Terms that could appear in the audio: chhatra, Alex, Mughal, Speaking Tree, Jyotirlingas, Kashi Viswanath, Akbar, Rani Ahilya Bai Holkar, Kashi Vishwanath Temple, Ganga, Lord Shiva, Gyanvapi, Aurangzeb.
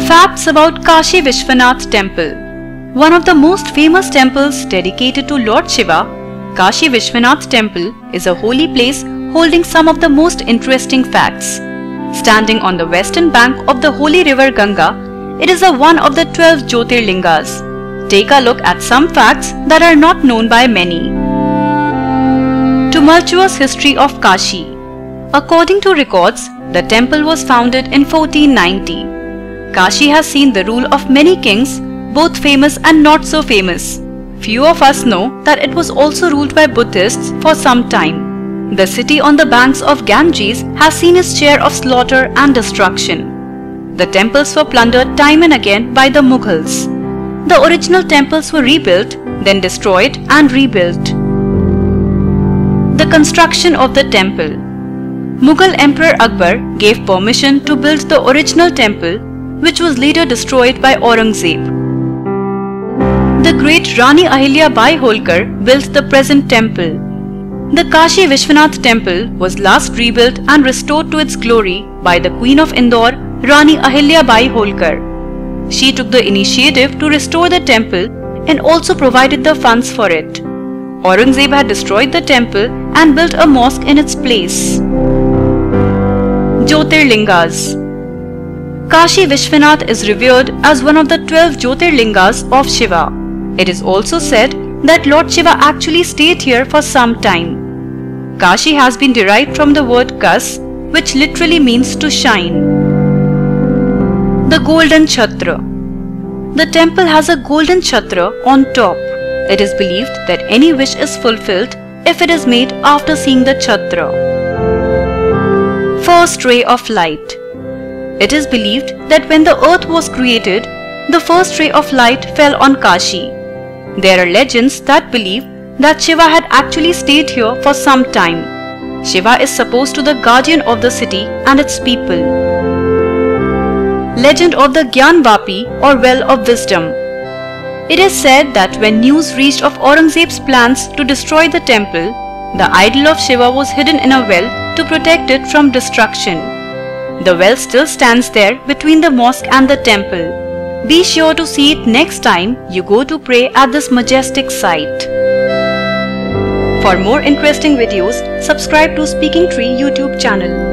Facts about Kashi Vishwanath Temple. One of the most famous temples dedicated to Lord Shiva, Kashi Vishwanath Temple is a holy place holding some of the most interesting facts. Standing on the western bank of the holy river Ganga, it is one of the 12 Jyotirlingas. Take a look at some facts that are not known by many. Tumultuous history of Kashi. According to records, the temple was founded in 1490. Kashi has seen the rule of many kings, both famous and not so famous. Few of us know that it was also ruled by Buddhists for some time. The city on the banks of Ganges has seen its share of slaughter and destruction. The temples were plundered time and again by the Mughals. The original temples were rebuilt, then destroyed and rebuilt. The construction of the temple. Mughal Emperor Akbar gave permission to build the original temple, which was later destroyed by Aurangzeb. The great Rani Ahilya Bai Holkar built the present temple. The Kashi Vishwanath Temple was last rebuilt and restored to its glory by the Queen of Indore, Rani Ahilya Bai Holkar. She took the initiative to restore the temple and also provided the funds for it. Aurangzeb had destroyed the temple and built a mosque in its place. Jyotirlingas. Kashi Vishwanath is revered as one of the 12 Jyotirlingas of Shiva. It is also said that Lord Shiva actually stayed here for some time. Kashi has been derived from the word kas, which literally means to shine. The Golden Chhatra. The temple has a golden chhatra on top. It is believed that any wish is fulfilled if it is made after seeing the chhatra. First ray of light. It is believed that when the earth was created, the first ray of light fell on Kashi. There are legends that believe that Shiva had actually stayed here for some time. Shiva is supposed to be the guardian of the city and its people. Legend of the Gyanvapi or Well of Wisdom. It is said that when news reached of Aurangzeb's plans to destroy the temple, the idol of Shiva was hidden in a well to protect it from destruction. The well still stands there between the mosque and the temple. Be sure to see it next time you go to pray at this majestic site. For more interesting videos, subscribe to Speaking Tree YouTube channel.